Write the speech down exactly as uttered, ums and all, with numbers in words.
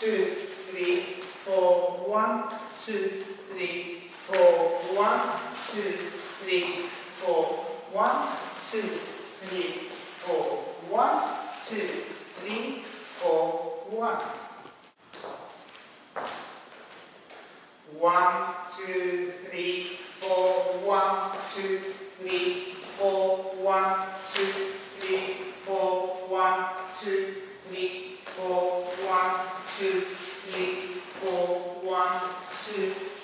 two, three, four, one, two, three, four, one, two, three, four, one, two, three, four, one, two, three, four, one. One, two, three, four, one, two, three, four, one, two, three, four, one, two, three, four, one, two, three, four, one, two.